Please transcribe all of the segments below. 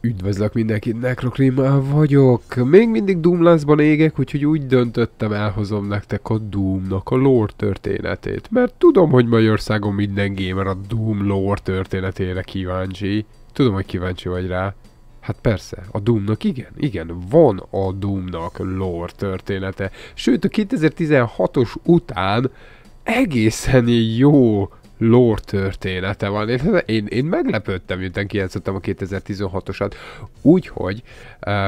Üdvözlök mindenkit, Necroclim vagyok. Még mindig Doom láncban égek, úgyhogy úgy döntöttem, elhozom nektek a Doomnak a lore történetét. Mert tudom, hogy Magyarországon minden gamer a Doom lore történetére kíváncsi. Tudom, hogy kíváncsi vagy rá. Hát persze, a Doomnak igen, van a Doomnak lore története. Sőt, a 2016-os után egészen jó lore története van. Én meglepődtem, miután kijátszottam a 2016-osat. Úgyhogy,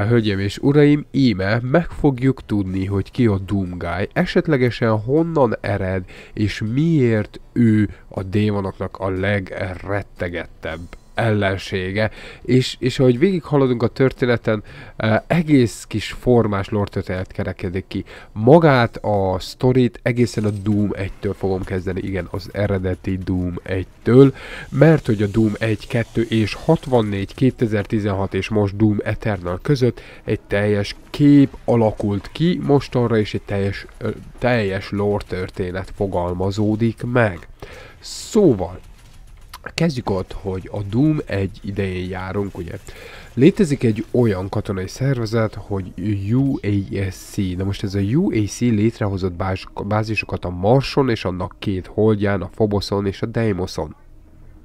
hölgyeim és uraim, íme meg fogjuk tudni, hogy ki a Doomguy, esetlegesen honnan ered, és miért ő a démonoknak a legrettegettebb ellensége, és ahogy végighaladunk a történeten, egész kis formás lore-történet kerekedik ki. Magát a sztorit egészen a Doom 1-től fogom kezdeni, igen, az eredeti Doom 1-től, mert hogy a Doom 1, 2 és 64, 2016 és most Doom Eternal között egy teljes kép alakult ki, mostanra is egy teljes lore-történet fogalmazódik meg. Szóval, kezdjük ott, hogy a Doom 1 idején járunk, ugye? Létezik egy olyan katonai szervezet, hogy UASC. Na most ez a UAC létrehozott bázisokat a Marson és annak két holdján, a Phoboson és a Deimoson.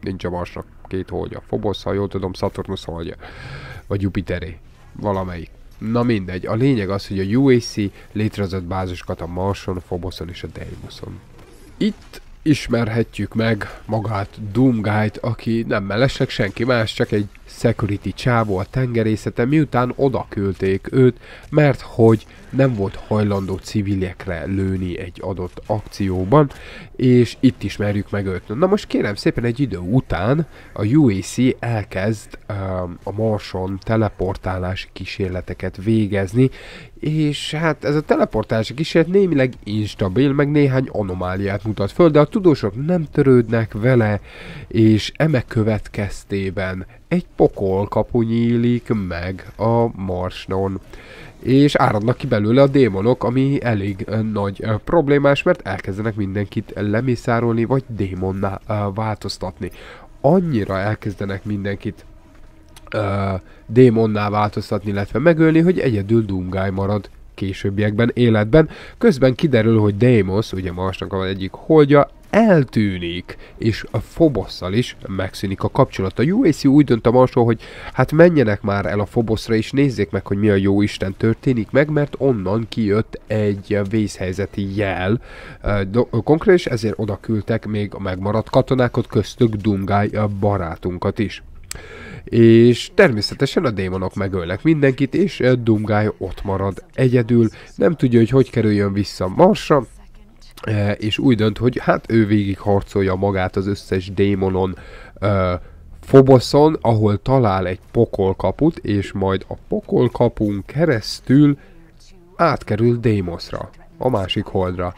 Nincs a Marsnak két holdja. Phobos, ha jól tudom, Saturnus holdja. Vagy Jupiteré. Valamelyik. Na mindegy. A lényeg az, hogy a UAC létrehozott bázisokat a Marson, a Phoboson és a Deimoson. Itt ismerhetjük meg magát Doomguy-t, aki nem mellesleg senki más, csak egy security csávó a tengerészeten, miután oda küldték őt, mert hogy nem volt hajlandó civilekre lőni egy adott akcióban, és itt ismerjük meg őt. Na most kérem szépen, egy idő után a UAC elkezd a Marson teleportálási kísérleteket végezni, és hát ez a teleportálási kísérlet némileg instabil, meg néhány anomáliát mutat föl, de a tudósok nem törődnek vele, és emek következtében egy pokolkapu nyílik meg a Marson, és áradnak ki belőle a démonok, ami elég nagy problémás, mert elkezdenek mindenkit lemiszárolni, vagy démonná változtatni. Annyira elkezdenek mindenkit démonná változtatni, illetve megölni, hogy egyedül Doomguy marad későbbiekben életben. Közben kiderül, hogy Deimos, ugye Marsnak az egyik holdja, eltűnik, és a Phobosszal is megszűnik a kapcsolata. A UAC úgy dönt a Marson, hogy hát menjenek már el a Phoboszra, és nézzék meg, hogy mi a jó Isten történik meg, mert onnan kijött egy vészhelyzeti jel. Konkrét, és ezért oda küldtek még a megmaradt katonákat, köztük Doomguy barátunkat is. És természetesen a démonok megölnek mindenkit, és Doomguy ott marad egyedül, nem tudja, hogy kerüljön vissza Marsra, és úgy dönt, hogy hát ő végig harcolja magát az összes démonon Phoboson, ahol talál egy pokolkaput, és majd a pokolkapun keresztül átkerül Deimosra, a másik holdra.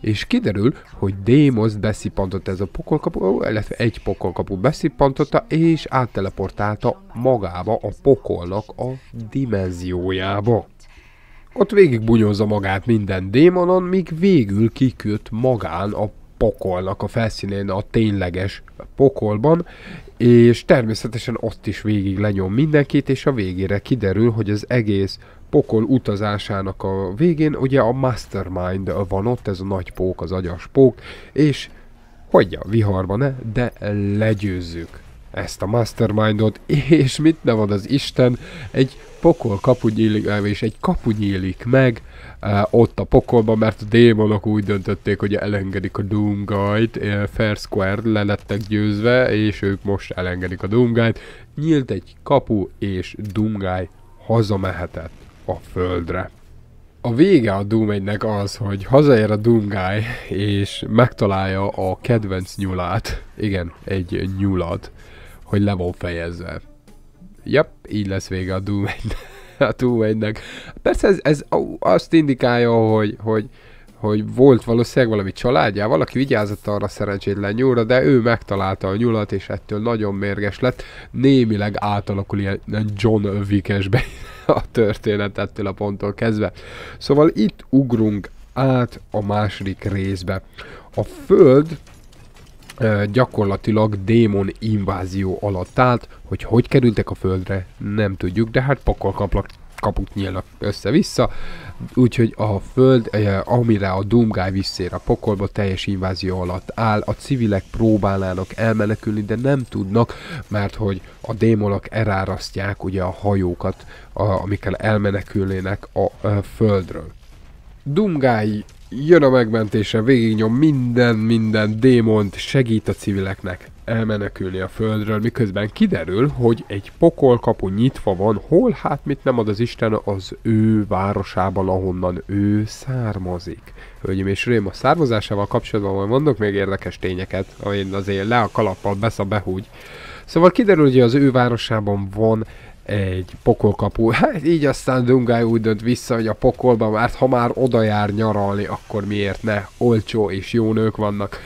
És kiderül, hogy Deimoszt beszippantotta ez a pokolkapu, illetve egy pokolkapu beszippantotta, és átteleportálta magába a pokolnak a dimenziójába. Ott végig bunyózza magát minden démonon, míg végül kiköt magán a pokolnak a felszínén, a tényleges pokolban, és természetesen ott is végig lenyom mindenkit, és a végére kiderül, hogy az egész pokol utazásának a végén ugye a Mastermind van ott, ez a nagy pók, az agyas pók, és hagyja viharban-e, de legyőzzük ezt a Mastermindot, és mit nem ad az Isten, egy pokol kapu nyílik, és egy kapu nyílik meg ott a pokolban, mert a démonok úgy döntötték, hogy elengedik a Doomguy-t, fair square, le lettek győzve, és ők most elengedik a Doomguy-t. Nyílt egy kapu, és Doomguy hazamehetett a földre. A vége a Doom 1-nek az, hogy hazaér a Doomguy, és megtalálja a kedvenc nyulát, igen, egy nyulat, hogy le van fejezve. Jep, így lesz vége a Doom 1-nek. Persze ez azt indikálja, hogy volt valószínűleg valami családjával, aki vigyázott arra szerencsétlen nyúlra, de ő megtalálta a nyulat, és ettől nagyon mérges lett. Némileg átalakul ilyen John Wick-esbe a történet ettől a ponttól kezdve. Szóval itt ugrunk át a második részbe. A Föld gyakorlatilag démon invázió alatt állt, hogy hogy kerültek a földre, nem tudjuk, de hát kaput nyílnak össze-vissza, úgyhogy a föld, amire a Doomguy visszér a pokolba, teljes invázió alatt áll, a civilek próbálnának elmenekülni, de nem tudnak, mert hogy a démonok elárasztják ugye a hajókat, amikkel elmenekülnének a földről. Doomguy jön a megmentése, végignyom minden démont, segít a civileknek elmenekülni a földről, miközben kiderül, hogy egy pokolkapu nyitva van, hol hát mit nem ad az Isten az ő városában, ahonnan ő származik. Hölgyeim és uraim, a származásával kapcsolatban majd mondok még érdekes tényeket, amin azért le a kalappal besz a behúgy. Szóval kiderül, hogy az ő városában van egy pokolkapu. Hát így aztán Doomguy úgy dönt vissza, hogy a pokolban, mert ha már oda jár nyaralni, akkor miért ne, olcsó és jó nők vannak.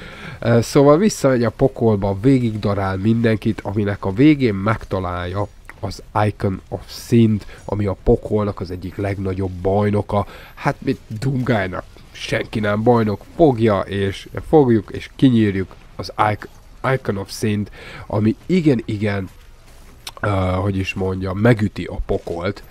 Szóval visszamegy a pokolba, végigdarál mindenkit, aminek a végén megtalálja az Icon of Sin-t, ami a pokolnak az egyik legnagyobb bajnoka. Hát mit Doomguynak senki nem bajnok, fogjuk és kinyírjuk az Icon of Sin-t, ami igen-igen, hogy is mondja, megüti a pokolt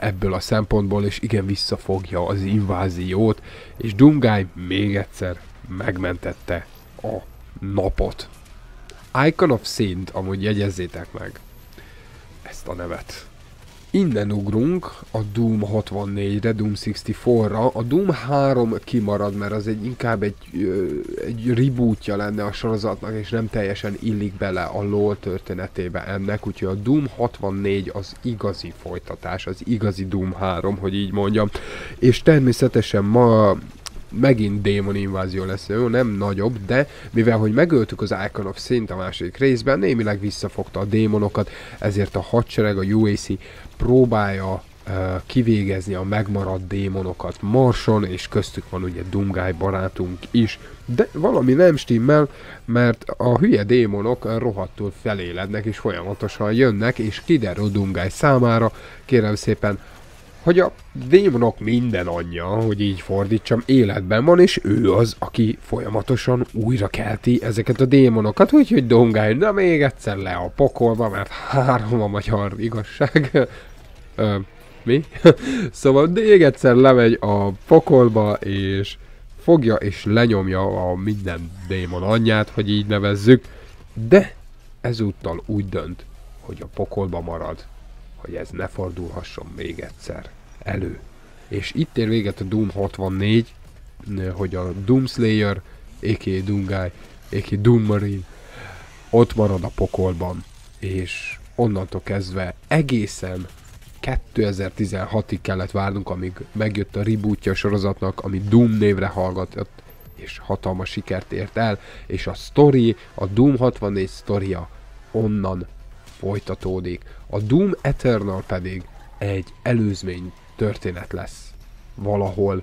ebből a szempontból, és igen visszafogja az inváziót, és Doomguy még egyszer megmentette a napot. Icon of Sin, amúgy jegyezzétek meg ezt a nevet. Innen ugrunk a Doom 64-re, Doom 64-ra. A Doom 3 kimarad, mert az inkább egy rebootja lenne a sorozatnak, és nem teljesen illik bele a LOL történetébe ennek, úgyhogy a Doom 64 az igazi folytatás, az igazi Doom 3, hogy így mondjam. És természetesen ma megint démon invázió lesz, jó, nem nagyobb, de mivel hogy megöltük az Icon of Sin-t a második részben, némileg visszafogta a démonokat, ezért a hadsereg, a UAC próbálja kivégezni a megmaradt démonokat Marson, és köztük van ugye Doomguy barátunk is, de valami nem stimmel, mert a hülye démonok rohadtul felélednek, és folyamatosan jönnek, és kiderül Doomguy számára, kérem szépen, hogy a démonok minden anyja, hogy így fordítsam, életben van, és ő az, aki folyamatosan újra kelti ezeket a démonokat, úgyhogy Doomguy, na még egyszer le a pokolba, mert három a magyar igazság. Mi? Szóval még egyszer lemegy a pokolba, és fogja és lenyomja a minden démon anyját, hogy így nevezzük, de ezúttal úgy dönt, hogy a pokolba marad, hogy ez ne fordulhasson még egyszer elő. És itt ér véget a Doom 64, hogy a Doom Slayer, a.k.a. Doomguy, a.k.a. Doom Marine ott marad a pokolban, és onnantól kezdve egészen 2016-ig kellett várnunk, amíg megjött a rebootja a sorozatnak, ami Doom névre hallgatott, és hatalmas sikert ért el, és a sztori, a Doom 64 sztoria onnan folytatódik. A Doom Eternal pedig egy előzmény történet lesz. Valahol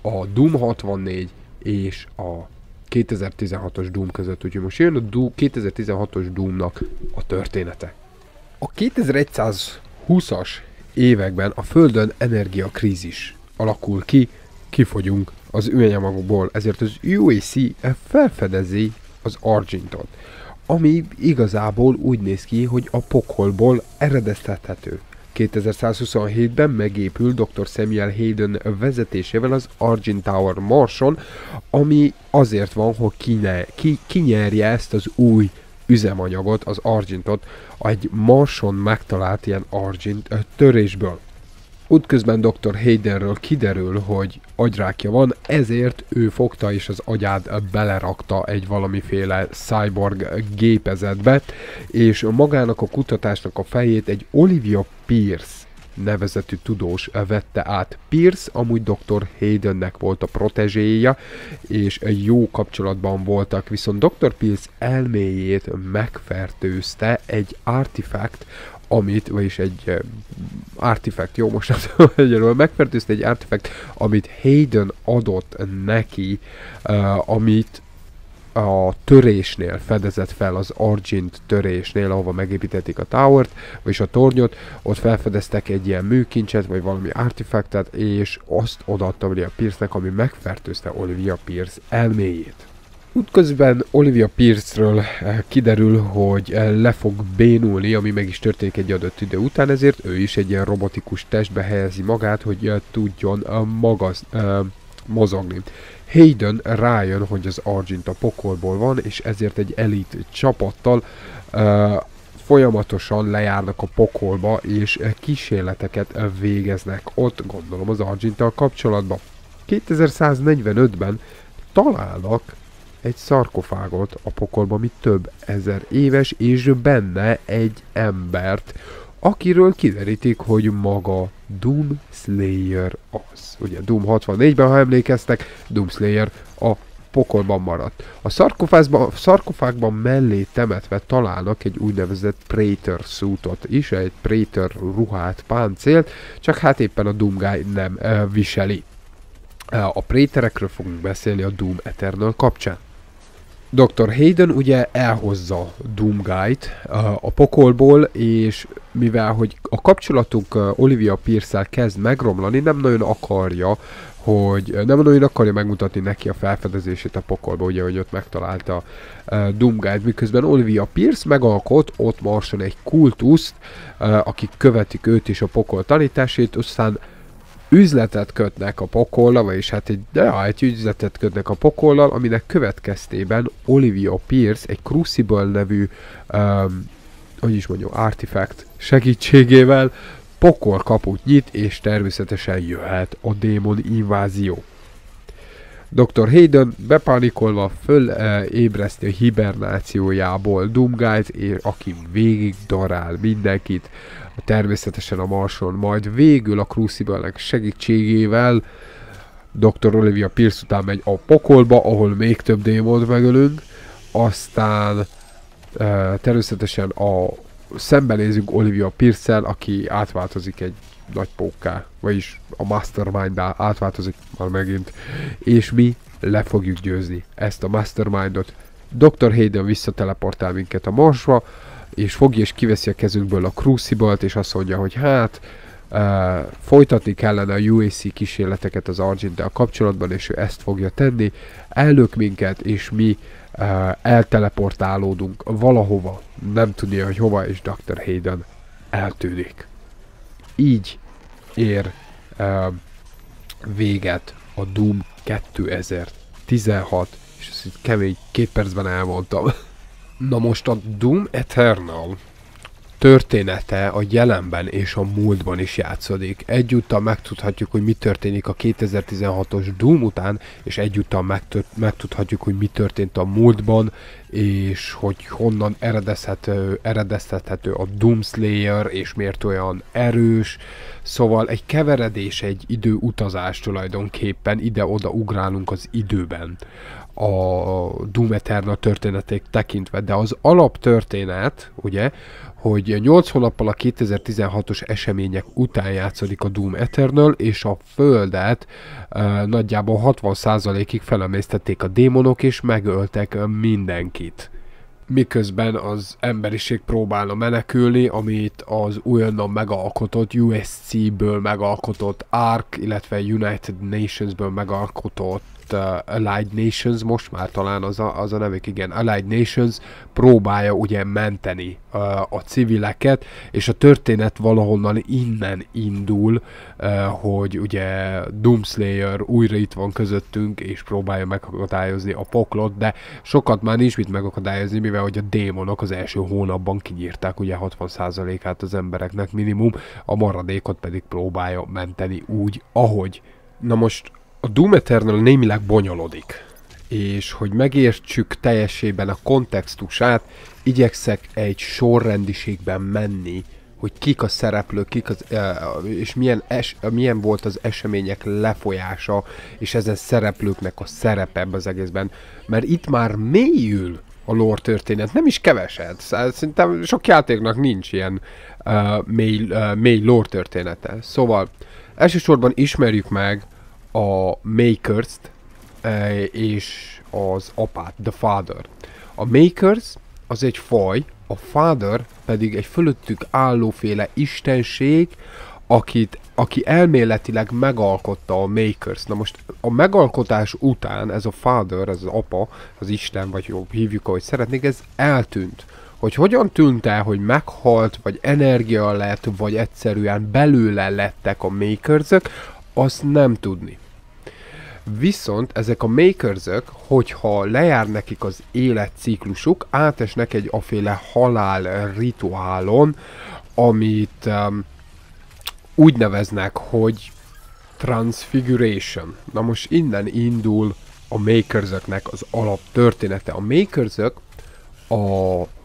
a Doom 64 és a 2016-os Doom között. Úgyhogy most jön a 2016-os Doomnak a története. A 2120-as években a Földön energiakrízis alakul ki, kifogyunk az üveganyagokból, ezért az UAC felfedezi az Argentot, ami igazából úgy néz ki, hogy a pokolból eredeztethető. 2127-ben megépül Dr. Samuel Hayden vezetésével az Argent Tower Marson, ami azért van, hogy kinyerje ezt az új üzemanyagot, az Argentot, egy Marson megtalált ilyen Argent törésből. Útközben Dr. Haydenről kiderül, hogy agyrákja van, ezért ő fogta és az agyát belerakta egy valamiféle cyborg gépezetbe, és magának a kutatásnak a fejét egy Olivia Pierce nevezetű tudós vette át. Pierce amúgy Dr. Haydennek volt a protezséja, és jó kapcsolatban voltak, viszont Dr. Pierce elméjét megfertőzte egy artifact, amit, vagyis egy artifact, jó, most nem tudom egyről, megfertőzte egy artifact, amit Hayden adott neki, amit a törésnél fedezett fel, az Argent törésnél, ahova megépítették a towert, vagyis a tornyot, ott felfedeztek egy ilyen műkincset, vagy valami artifactet, és azt odaadta ugye a Pierce-nek, ami megfertőzte Olivia Pierce elméjét. Útközben Olivia Pierce-ről kiderül, hogy le fog bénulni, ami meg is történik egy adott idő után, ezért ő is egy ilyen robotikus testbe helyezi magát, hogy tudjon mozogni. Hayden rájön, hogy az Argent a pokolból van, és ezért egy elit csapattal folyamatosan lejárnak a pokolba, és kísérleteket végeznek ott, gondolom az Argenttal kapcsolatban. 2145-ben találnak egy szarkofágot a pokolban, ami több ezer éves, és benne egy embert, akiről kiderítik, hogy maga Doom Slayer az. Ugye Doom 64-ben, ha emlékeztek, Doom Slayer a pokolban maradt. A szarkofágban mellé temetve találnak egy úgynevezett Praetor suitot is, egy Praetor ruhát, páncélt, csak hát éppen a Doomguy nem viseli. A Praetorekről fogunk beszélni a Doom Eternal kapcsán. Dr. Hayden ugye elhozza Doomguy-t a pokolból, és mivel hogy a kapcsolatuk Olivia Pierce-szel kezd megromlani, nem nagyon akarja megmutatni neki a felfedezését a pokolba, ugye, hogy ott megtalálta Doomguy-t, miközben Olivia Pierce megalkot ott Marson egy kultuszt, akik követik őt és a pokol tanítását, aztán üzletet kötnek a pokollal, és hát egy üzletet kötnek a pokollal, aminek következtében Olivia Pierce egy Crucible nevű, artifact segítségével pokol kaput nyit, és természetesen jöhet a démon invázió. Dr. Hayden bepánikolva fölébreszti a hibernációjából Doomguy-t, aki végig darál mindenkit. Természetesen a Marson, majd végül a Crucible-nek segítségével Dr. Olivia Pierce után megy a pokolba, ahol még több démont megölünk, aztán természetesen szembenézünk Olivia Pierce-szel, aki átváltozik egy nagy pókká, vagyis a Mastermind-dá átváltozik már megint, és mi le fogjuk győzni ezt a Mastermind-ot. Dr. Hayden visszateleportál minket a Marsra, és fogja és kiveszi a kezünkből a Crucible-t, és azt mondja, hogy hát folytatni kellene a UAC kísérleteket az Argenttel kapcsolatban, és ő ezt fogja tenni, ellök minket, és mi elteleportálódunk valahova, nem tudja, hogy hova, és Dr. Hayden eltűnik. Így ér véget a Doom 2016, és ezt itt kemény 2 percben elmondtam. Na most a Doom Eternal története a jelenben és a múltban is játszódik. Egyúttal megtudhatjuk, hogy mi történik a 2016-os Doom után, és egyúttal megtudhatjuk, hogy mi történt a múltban, és hogy honnan eredeztethető a Doom Slayer, és miért olyan erős. Szóval egy keveredés, egy időutazás tulajdonképpen, ide-oda ugrálunk az időben a Doom Eternal történetét tekintve, de az alaptörténet, ugye, hogy 8 hónappal a 2016-os események után játszódik a Doom Eternal, és a Földet nagyjából 60%-ig felemésztették a démonok, és megöltek mindenkit. Miközben az emberiség próbálna menekülni, amit az újonnan megalkotott USC-ből megalkotott ARC, illetve United Nations-ből megalkotott Allied Nations, most már talán az a nevük, igen, Allied Nations próbálja ugye menteni a civileket, és a történet valahonnan innen indul, hogy ugye Doomslayer újra itt van közöttünk, és próbálja megakadályozni a poklot, de sokat már nincs mit megakadályozni, mivel hogy a démonok az első hónapban kinyírták ugye 60%-át az embereknek minimum, a maradékot pedig próbálja menteni úgy, ahogy. Na most a Doom Eternal némileg bonyolodik, és hogy megértsük teljesében a kontextusát, igyekszek egy sorrendiségben menni, hogy kik a szereplők, és milyen volt az események lefolyása, és ezen szereplőknek a szerepe az egészben. Mert itt már mélyül a lore történet, nem is keveset. Szerintem sok játéknak nincs ilyen mély lore története. Szóval elsősorban ismerjük meg a Makers-t és az apát, The Father. A Makers az egy faj, a Father pedig egy fölöttük állóféle istenség, aki elméletileg megalkotta a Makers. Na most a megalkotás után ez a Father, ez az apa, az Isten, vagy jobb hívjuk, ahogy szeretnék, ez eltűnt. Hogy hogyan tűnt el, hogy meghalt, vagy energia lett, vagy egyszerűen belőle lettek a Makersök, azt nem tudni. Viszont ezek a Makersök, hogyha lejár nekik az életciklusuk, átesnek egy aféle halál rituálon, amit úgy neveznek, hogy Transfiguration. Na most innen indul a Makersöknek az alaptörténete. A Makersök a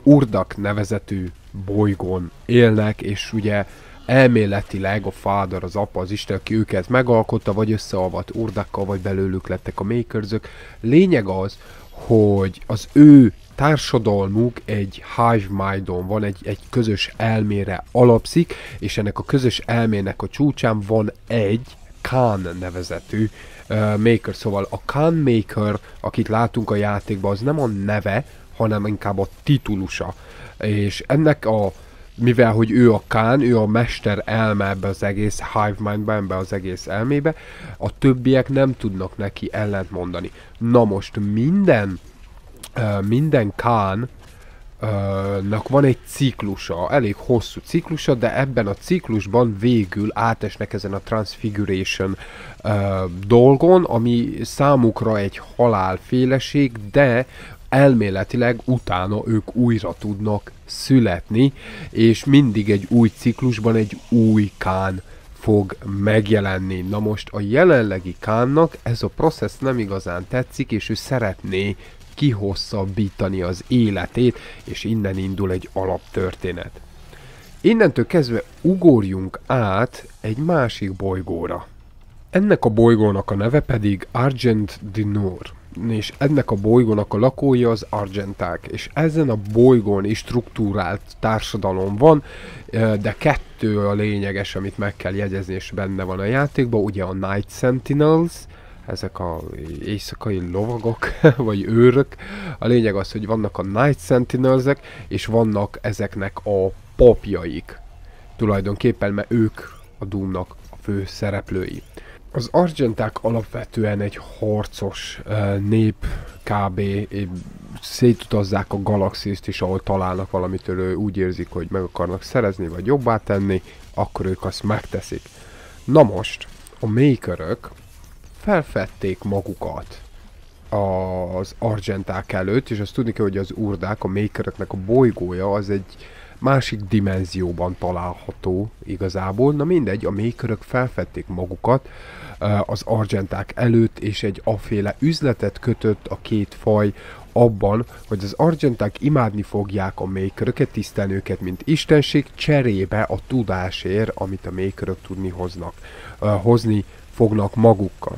Urdak nevezetű bolygón élnek, és ugye elméletileg a Father, az apa, az Isten, aki őket megalkotta, vagy összeavat Urdakkal, vagy belőlük lettek a Makersök. Lényeg az, hogy az ő társadalmuk egy Hivemindon van, egy közös elmére alapszik, és ennek a közös elmének a csúcsán van egy Khan nevezetű Maker. Szóval a Khan Maker, akit látunk a játékban, az nem a neve, hanem inkább a titulusa. És ennek a, mivel hogy ő a Khan, ő a mester elme ebbe az egész Hivemindben, ebbe az egész elmébe, a többiek nem tudnak neki ellent mondani. Na most minden Khan-nak van egy ciklusa, elég hosszú ciklusa, de ebben a ciklusban végül átesnek ezen a Transfiguration dolgon, ami számukra egy halálféleség, de elméletileg utána ők újra tudnak születni, és mindig egy új ciklusban egy új Khan fog megjelenni. Na most a jelenlegi Khannak ez a process nem igazán tetszik, és ő szeretné kihosszabbítani az életét, és innen indul egy alaptörténet. Innentől kezdve ugorjunk át egy másik bolygóra. Ennek a bolygónak a neve pedig Argent D'Nur, és ennek a bolygónak a lakója az Argenták, és ezen a bolygón is struktúrált társadalom van, de kettő a lényeges, amit meg kell jegyezni, és benne van a játékban, ugye a Night Sentinels, ezek az éjszakai lovagok, vagy őrök. A lényeg az, hogy vannak a Night Sentinelsek, és vannak ezeknek a papjaik. Tulajdonképpen, mert ők a Doomnak a fő szereplői. Az Argenták alapvetően egy harcos nép, kb. Szétutazzák a galaxist is, ahol találnak valamitől, úgy érzik, hogy meg akarnak szerezni, vagy jobbá tenni, akkor ők azt megteszik. Na most, a Makerök felfedték magukat az Argenták előtt, és azt tudni kell, hogy az Urdák, a Makeröknek a bolygója az egy másik dimenzióban található igazából. Na mindegy, a Makerök felfedték magukat az Argenták előtt, és egy aféle üzletet kötött a két faj abban, hogy az Argenták imádni fogják a Makeröket, tisztelni őket, mint istenség, cserébe a tudásért, amit a Makerök tudni hoznak, hozni fognak magukkal.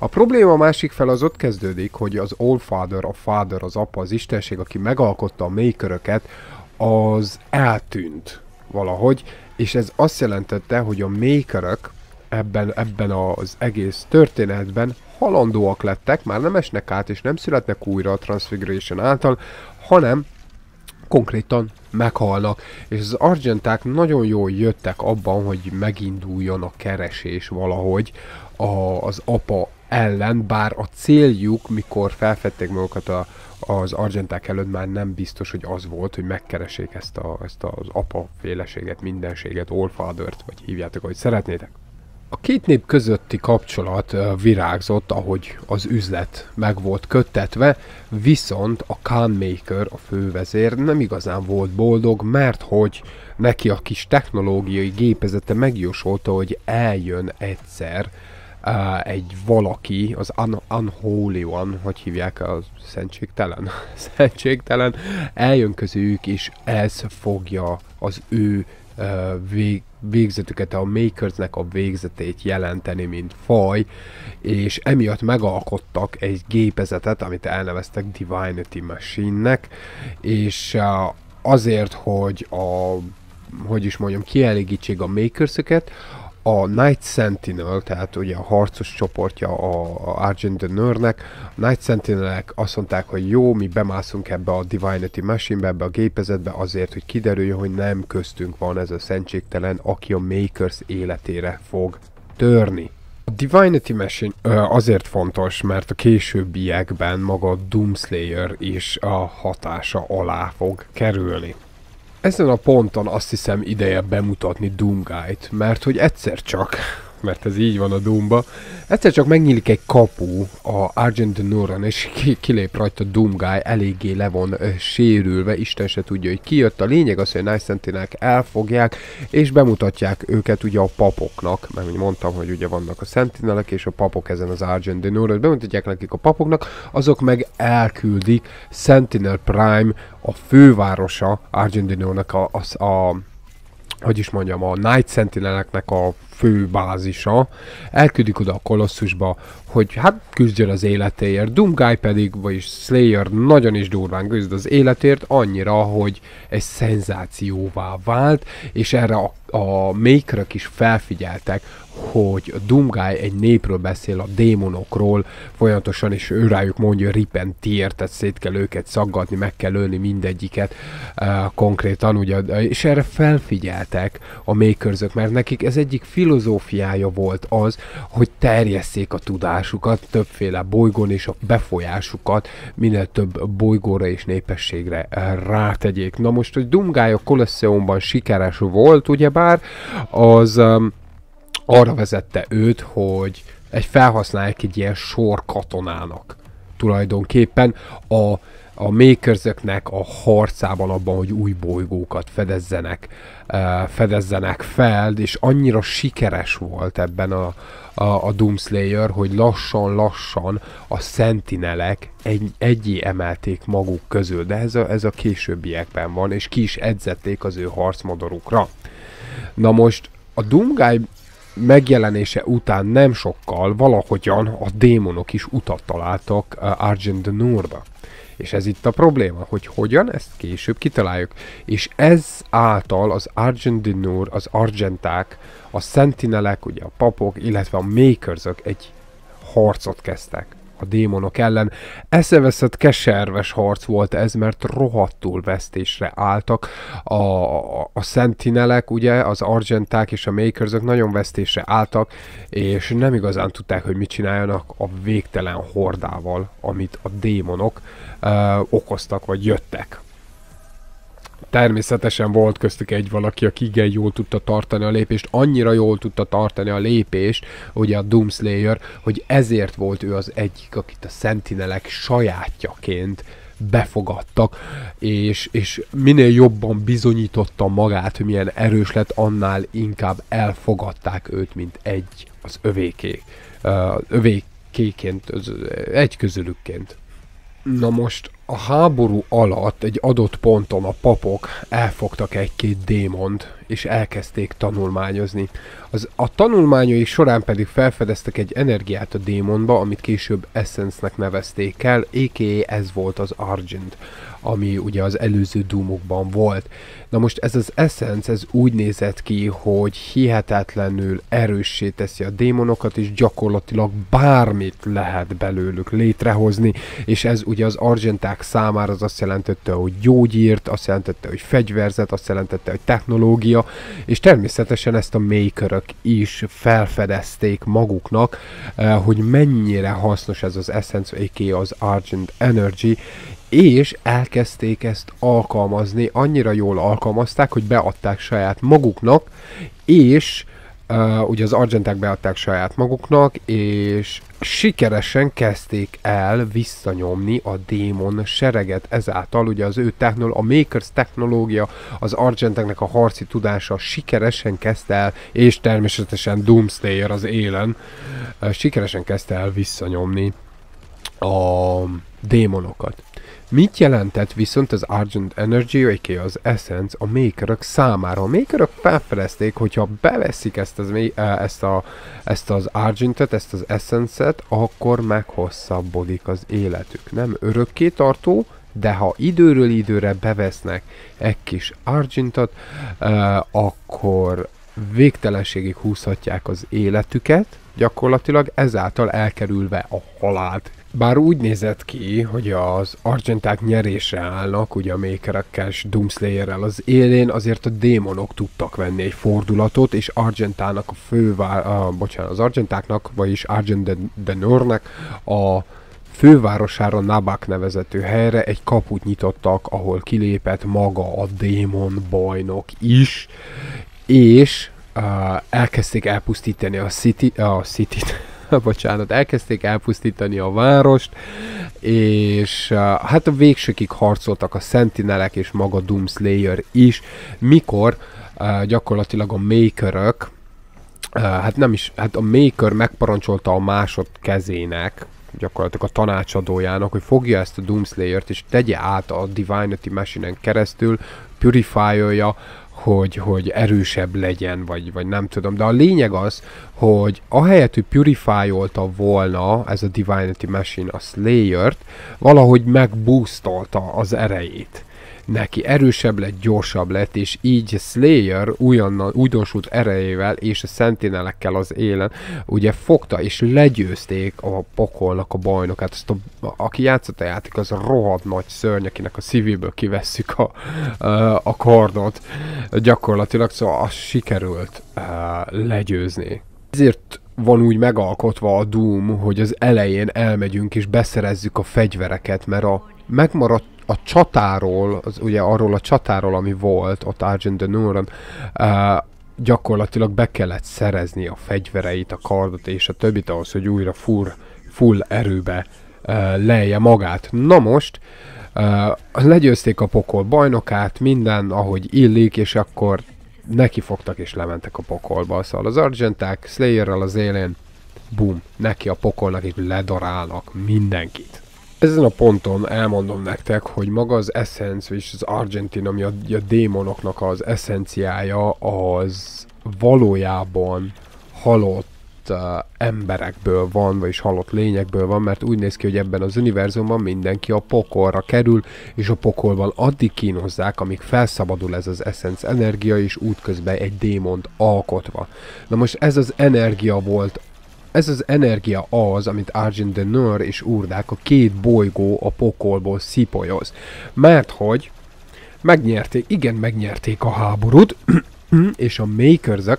A probléma másik fel az ott kezdődik, hogy az Allfather, a Father, az apa, az istenség, aki megalkotta a Makeröket, az eltűnt valahogy, és ez azt jelentette, hogy a Makerök ebben az egész történetben halandóak lettek, már nem esnek át, és nem születnek újra a Transfiguration által, hanem konkrétan meghalnak, és az Argenták nagyon jól jöttek abban, hogy meginduljon a keresés valahogy az apa ellen, bár a céljuk, mikor felfedték magukat az Argenták előtt, már nem biztos, hogy az volt, hogy megkeressék ezt az apaféleséget, mindenséget, Allfathert, vagy hívjátok, ahogy szeretnétek. A két nép közötti kapcsolat virágzott, ahogy az üzlet meg volt köttetve, viszont a Khan Maker, a fővezér nem igazán volt boldog, mert hogy neki a kis technológiai gépezete megjósolta, hogy eljön egyszer egy valaki, az Unholy One, hogy hívják, a szentségtelen, eljön közéjük, és ez fogja az ő végzetüket, a Makersnek a végzetét jelenteni, mint faj, és emiatt megalkottak egy gépezetet, amit elneveztek Divinity Machine-nek, és azért, hogy kielégítsék a Makersöket, a Night Sentinel, tehát ugye a harcos csoportja a Argent D'Nurnek, a Night Sentinelek azt mondták, hogy jó, mi bemászunk ebbe a Divinity Machine-be, ebbe a gépezetbe azért, hogy kiderüljön, hogy nem köztünk van ez a szentségtelen, aki a Makers életére fog törni. A Divinity Machine azért fontos, mert a későbbiekben maga a Doomslayer is a hatása alá fog kerülni. Ezen a ponton azt hiszem ideje bemutatni Doomguy-t, mert hogy egyszer csak, mert ez így van a Doomba, egyszer csak megnyílik egy kapu a Argent D'Nurron, és kilép rajta Doomguy, eléggé le van sérülve, Isten se tudja, hogy ki jött. A lényeg az, hogy a Night Sentinelek elfogják, és bemutatják őket ugye a papoknak, mert mint mondtam, hogy ugye vannak a Sentinelek, és a papok ezen az Argent D'Nurron, bemutatják nekik a papoknak, azok meg elküldik Sentinel Prime, a fővárosa Argent D'Nurnak a Night Sentineleknek a főbázisa, elküldik oda a kolosszusba, hogy hát küzdjön az életéért. Doomguy pedig, vagyis Slayer nagyon is durván küzd az életért, annyira, hogy egy szenzációvá vált, és erre a Makerök is felfigyeltek, hogy Doomguy egy népről beszél, a démonokról folyamatosan, és ő rájuk mondja, hogy repentier, tehát szét kell őket szaggatni, meg kell ölni mindegyiket konkrétan, ugye, és erre felfigyeltek a Makersök, mert nekik ez egyik filozófiája volt az, hogy terjesszék a tudásukat többféle bolygón, és a befolyásukat minél több bolygóra és népességre rátegyék. Na most, hogy Doomguy a Kolosseumban sikeres volt, ugyebár, az arra vezette őt, hogy felhasználják egy ilyen sor katonának tulajdonképpen a Makersöknek a harcában abban, hogy új bolygókat fedezzenek fel, és annyira sikeres volt ebben a Doomslayer, hogy lassan-lassan a Sentinelek egyé emelték maguk közül, de ez a későbbiekben van, és ki is edzették az ő harcmodorukra. Na most a Doomguy megjelenése után nem sokkal valahogyan a démonok is utat találtak Argent D'Nurba. És ez itt a probléma, hogy hogyan, ezt később kitaláljuk. És ez által az Argent D'Nur, az Argenták, a Sentinelek, ugye a papok, illetve a Makersök egy harcot kezdtek a démonok ellen. Eszeveszett keserves harc volt ez, mert rohadtul vesztésre álltak. A Sentinelek, ugye, az Argenták és a Makersök nagyon vesztésre álltak, és nem igazán tudták, hogy mit csináljanak a végtelen hordával, amit a démonok okoztak, vagy jöttek. Természetesen volt köztük egy valaki, aki igen jól tudta tartani a lépést, annyira jól tudta tartani a lépést, ugye a Doomslayer, hogy ezért volt ő az egyik, akit a Sentinelek sajátjaként befogadtak, és minél jobban bizonyította magát, hogy milyen erős lett, annál inkább elfogadták őt, mint egy az övékéként, egy közülükként. Na most a háború alatt egy adott ponton a papok elfogtak egy-két démont, és elkezdték tanulmányozni. A tanulmányai során pedig felfedeztek egy energiát a démonba, amit később Essence-nek nevezték el, a.k.a. ez volt az Argent, ami ugye az előző Doomokban volt. Na most ez az Essence, ez úgy nézett ki, hogy hihetetlenül erőssé teszi a démonokat, és gyakorlatilag bármit lehet belőlük létrehozni, és ez ugye az Argenták számára az azt jelentette, hogy gyógyírt, azt jelentette, hogy fegyverzet, azt jelentette, hogy technológia, és természetesen ezt a Makerök is felfedezték maguknak, hogy mennyire hasznos ez az Essence, a.k.a. az Argent Energy, és elkezdték ezt alkalmazni, annyira jól alkalmazták, hogy beadták saját maguknak, és ugye az Argenták beadták saját maguknak, és sikeresen kezdték el visszanyomni a démon sereget, ezáltal ugye az ő a Makers technológia, az Argenteknek a harci tudása sikeresen kezdte el, és természetesen Doomslayer az élen, sikeresen kezdte el visszanyomni a démonokat. Mit jelentett viszont az Argent Energy, a.k.a. az Essence a Makerök számára? A Makerök felfedezték, hogyha beveszik ezt az Argentet, ezt az Essence-et, akkor meghosszabbodik az életük. Nem örökké tartó, de ha időről időre bevesznek egy kis Argentot, akkor végtelenségig húzhatják az életüket, gyakorlatilag ezáltal elkerülve a halált. Bár úgy nézett ki, hogy az Argenták nyerésre állnak, ugye a Makerekkel és Doomslayerrel az élén, azért a démonok tudtak venni egy fordulatot, és Argentának a az Argentáknak, vagyis Argent D'Nurnek a fővárosára, Nabak nevezető helyre egy kaput nyitottak, ahol kilépett maga a démon bajnok is, és elkezdték elpusztítani a elkezdték elpusztítani a várost, és hát a végsőkig harcoltak a Sentinelek és maga Doomslayer is, mikor gyakorlatilag a Makerök, hát a Maker megparancsolta a másod kezének, gyakorlatilag a tanácsadójának, hogy fogja ezt a Doomslayert és tegye át a Divinity Machine-en keresztül, purify-olja, hogy erősebb legyen, vagy nem tudom. De a lényeg az, hogy ahelyett, hogy purify-olta volna ez a Divinity Machine a Slayert, valahogy megboostolta az erejét. Neki erősebb lett, gyorsabb lett, és így Slayer újdonsult erejével és a Sentinelekkel az élen ugye fogta és legyőzték a pokolnak a bajnokát. Azt aki játszott a játék, az a rohadt nagy szörny, akinek a szívéből kivesszük a kardot. Gyakorlatilag szóval azt sikerült legyőzni. Ezért van úgy megalkotva a Doom, hogy az elején elmegyünk és beszerezzük a fegyvereket, mert a megmaradt a csatáról, ugye arról a csatáról, ami volt ott Argent D'Nuron, gyakorlatilag be kellett szerezni a fegyvereit, a kardot és a többit ahhoz, hogy újra full erőbe lelje magát. Na most, legyőzték a pokol bajnokát, minden ahogy illik, és akkor nekifogtak és lementek a pokolba. Szóval az Argenták Slayerrel az élén, bum, neki a pokolnak, és ledarálnak mindenkit. Ezen a ponton elmondom nektek, hogy maga az essence, és az Argentin, ami a démonoknak az eszenciája, az valójában halott emberekből van, vagyis halott lényekből van, mert úgy néz ki, hogy ebben az univerzumban mindenki a pokolra kerül, és a pokolban addig kínozzák, amíg felszabadul ez az essence energia, és útközben egy démont alkotva. Na most ez az energia volt. Ez az energia az, amit Argent D'Nur és Urdak, a két bolygó a pokolból szipolyoz. Mert hogy megnyerték a háborút, és a Makersek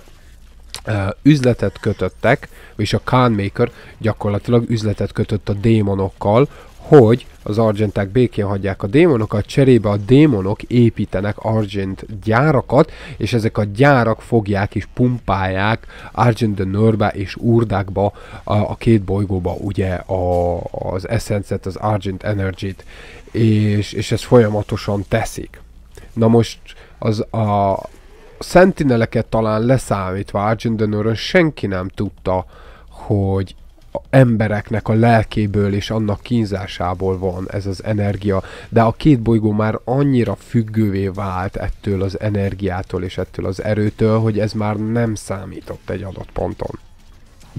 üzletet kötöttek, és a Khan Maker gyakorlatilag üzletet kötött a démonokkal, hogy az Argenták békén hagyják a démonokat, cserébe a démonok építenek Argent gyárakat, és ezek a gyárak fogják és pumpálják Argent D'Nurbe és Urdakba, a két bolygóba ugye az essence-et, az Argent Energy-t, és ezt folyamatosan teszik. Na most a Sentineleket talán leszámítva Argent D'Nurön senki nem tudta, hogy embereknek a lelkéből és annak kínzásából van ez az energia, de a két bolygó már annyira függővé vált ettől az energiától és ettől az erőtől, hogy ez már nem számított egy adott ponton.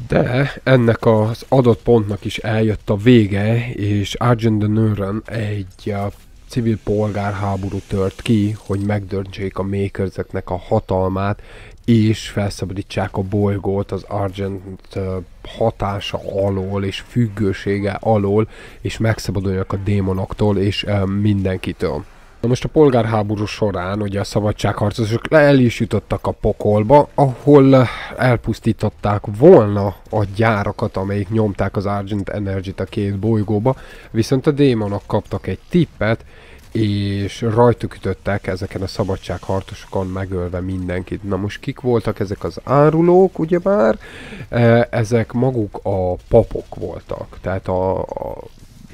De ennek az adott pontnak is eljött a vége, és Argent D'Nuron egy civil polgárháború tört ki, hogy megdöntsék a Makerseknek a hatalmát, és felszabadítsák a bolygót az Argent hatása alól és függősége alól, és megszabaduljanak a démonoktól és mindenkitől. Na most a polgárháború során ugye a szabadságharcosok el is jutottak a pokolba, ahol elpusztították volna a gyárakat, amelyik nyomták az Argent Energy-t a két bolygóba, viszont a démonok kaptak egy tippet, és rajtuk ütöttek ezeken a szabadságharcosokon, megölve mindenkit. Na most kik voltak ezek az árulók, ugyebár? Ezek maguk a papok voltak, tehát a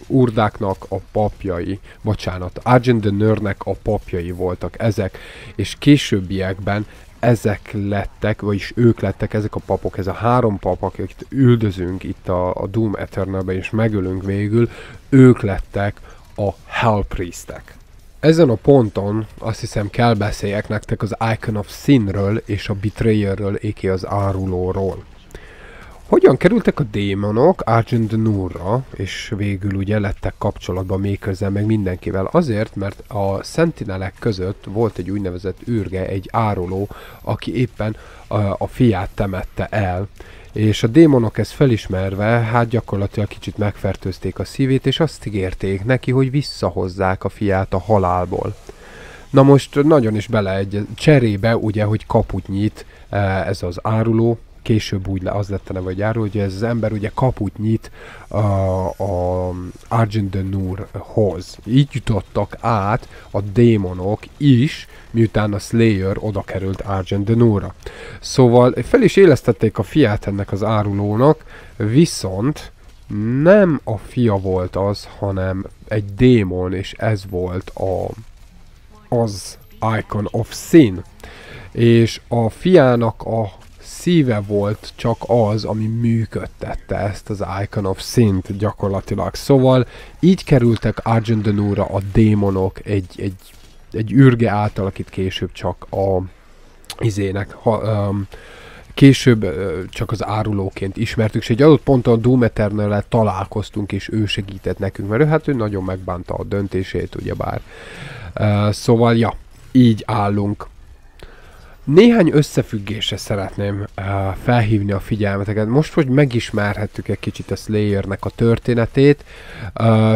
Urdáknak a papjai, bocsánat, Argent D'Nurnek a papjai voltak ezek, és későbbiekben ezek lettek, vagyis ők lettek ezek a papok, ez a három pap, akiket üldözünk itt a Doom Eternalben, és megölünk végül, ők lettek a Hellpriestek. Ezen a ponton azt hiszem kell beszéljek nektek az Icon of Sinről és a Betrayerről, éki az árulóról. Hogyan kerültek a démonok Argent D'Nurra, és végül ugye lettek kapcsolatban Makerszel meg mindenkivel? Azért, mert a sentinelek között volt egy úgynevezett űrge, egy áruló, aki éppen a fiát temette el. És a démonok ezt felismerve, hát gyakorlatilag kicsit megfertőzték a szívét, és azt ígérték neki, hogy visszahozzák a fiát a halálból. Na most nagyon is cserébe ugye, hogy kaput nyit ez az áruló, később úgy az lett a neve, hogy áruló, hogy ez az ember ugye kaput nyit a Argent D'Nurhoz. Így jutottak át a démonok is, miután a Slayer oda került Argent D'Nurra. Szóval fel is élesztették a fiát ennek az árulónak, viszont nem a fia volt az, hanem egy démon, és ez volt az Icon of Sin. És a fiának a szíve volt csak az, ami működtette ezt az Icon of Sin-t gyakorlatilag. Szóval így kerültek Argent D'Nurra a démonok egy űrge által, akit később csak később csak az árulóként ismertük, és egy adott ponton a Doom Eternal-lel találkoztunk, és ő segített nekünk, mert ő nagyon megbánta a döntését, ugyebár. Szóval, ja, így állunk. Néhány összefüggésre szeretném felhívni a figyelmeteket. Most, hogy megismerhettük egy kicsit a Slayer-nek a történetét,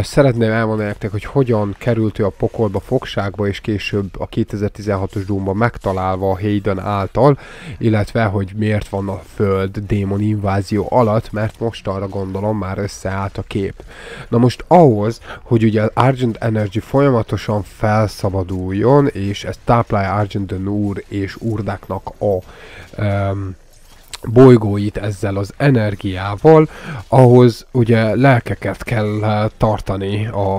szeretném elmondani nektek, hogy hogyan került ő a pokolba, fogságba, és később a 2016-os Doomban megtalálva a Hayden által, illetve, hogy miért van a Föld démon invázió alatt, mert most arra gondolom már összeállt a kép. Na most ahhoz, hogy ugye az Argent Energy folyamatosan felszabaduljon, és ezt táplálja Argent D'Nur és Urdaknak a bolygóit ezzel az energiával, ahhoz ugye lelkeket kell tartani a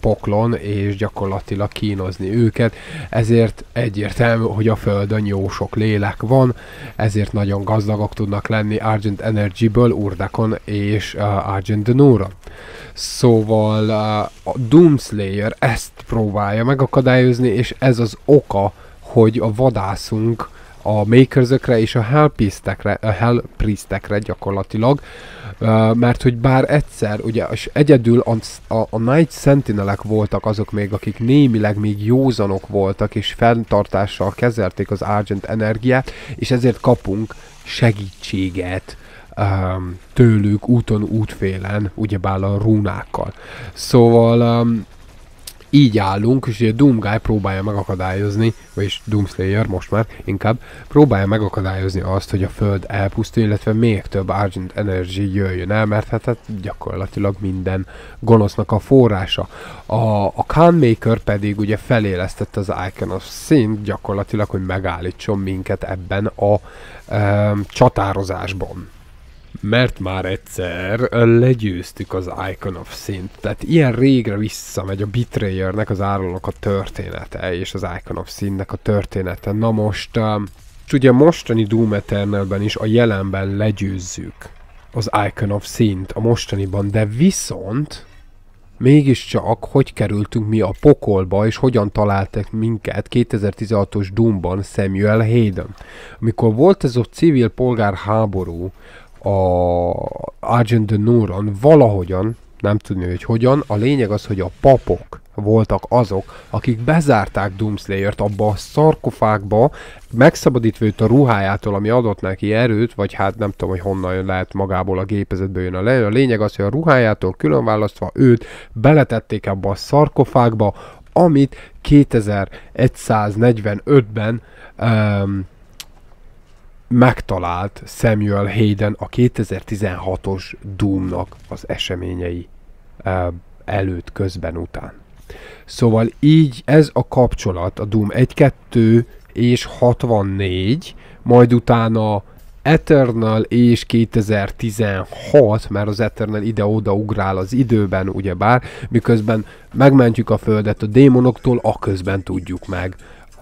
poklon, és gyakorlatilag kínozni őket, ezért egyértelmű, hogy a Földön jó sok lélek van, ezért nagyon gazdagok tudnak lenni Argent Energy-ből Urdakon és Argent D'Nurra. Szóval a Doomslayer ezt próbálja megakadályozni, és ez az oka, hogy a vadászunk a Makersökre és a Hellpriestekre gyakorlatilag, mert hogy bár egyszer, ugye és egyedül a Night Sentinelek voltak azok még, akik némileg még józanok voltak, és fenntartással kezelték az Argent energiát, és ezért kapunk segítséget tőlük úton, útfélen, ugyebár a rúnákkal. Szóval... így állunk, és ugye Doomguy próbálja megakadályozni, vagyis Doomslayer most már inkább, próbálja megakadályozni azt, hogy a Föld elpusztul, illetve még több Argent Energy jöjjön el, mert hát gyakorlatilag minden gonosznak a forrása. A Khan Maker pedig ugye felélesztette az Icon of Sin gyakorlatilag, hogy megállítson minket ebben a csatározásban. Mert már egyszer legyőztük az Icon of Sin-t. Tehát ilyen régre visszamegy a Betrayernek, az árulónak a története, és az Icon of Sin-nek a története. Na most, ugye mostani Doom Eternalben is a jelenben legyőzzük az Icon of Sin-t a mostaniban, de viszont mégiscsak, hogy kerültünk mi a pokolba, és hogyan találtak minket 2016-os Doomban Samuel Hayden. Amikor volt ez a civil polgárháború, a Argent D'Nurron valahogyan, nem tudni, hogy hogyan, a lényeg az, hogy a papok voltak azok, akik bezárták Doomslayert abba a szarkofágba, megszabadítva őt a ruhájától, ami adott neki erőt, vagy hát nem tudom, hogy honnan jön, lehet magából a gépezetből jön a lényeg az, hogy a ruhájától különválasztva őt beletették abba a szarkofágba, amit 2145-ben megtalált Samuel Hayden a 2016-os Doomnak az eseményei előtt, közben, után. Szóval így ez a kapcsolat, a Doom 1-2 és 64, majd utána Eternal és 2016, mert az Eternal ide-oda ugrál az időben, ugyebár, miközben megmentjük a Földet a démonoktól, aközben tudjuk meg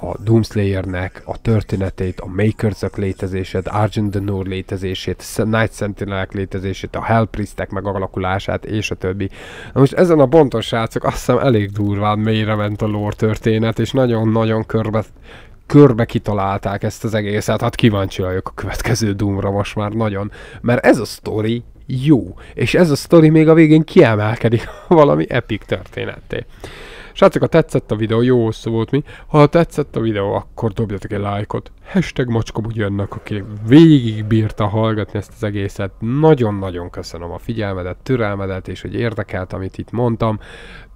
a Doomslayernek a történetét, a Makersök létezését, Argent D'Nur létezését, Night Sentinelek létezését, a Hellpriestek megalakulását, és a többi. Na most ezen a ponton, srácok, azt hiszem elég durván mélyre ment a lore történet, és nagyon-nagyon körbe körbe kitalálták ezt az egészet, hát kíváncsi vagyok a következő Doomra most már nagyon. Mert ez a sztori jó, és ez a sztori még a végén kiemelkedik valami epic történetté. Srácok, ha tetszett a videó, jó hosszú volt mi, ha tetszett a videó, akkor dobjatok egy lájkot. Hashtag macska úgy jönnek, aki végig bírta hallgatni ezt az egészet. Nagyon-nagyon köszönöm a figyelmedet, türelmedet, és hogy érdekelt, amit itt mondtam.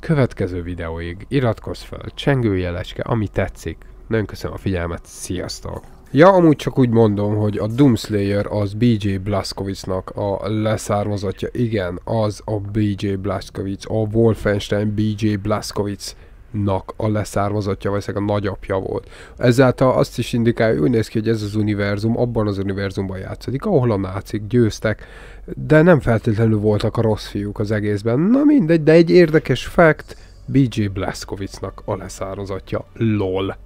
Következő videóig iratkozz fel, csengőjelecske, ami tetszik. Nagyon köszönöm a figyelmet, sziasztok! Ja, amúgy csak úgy mondom, hogy a Doomslayer az BJ Blazkowicznak a leszármazottja. Igen, az a BJ Blazkowicz, a Wolfenstein BJ Blazkowicznak a leszármazottja, vagy a nagyapja volt. Ezáltal azt is indikálja, úgy néz ki, hogy ez az univerzum abban az univerzumban játszódik, ahol a nácik győztek, de nem feltétlenül voltak a rossz fiúk az egészben. Na mindegy, de egy érdekes fact, BJ Blazkowicznak a leszármazottja. LOL.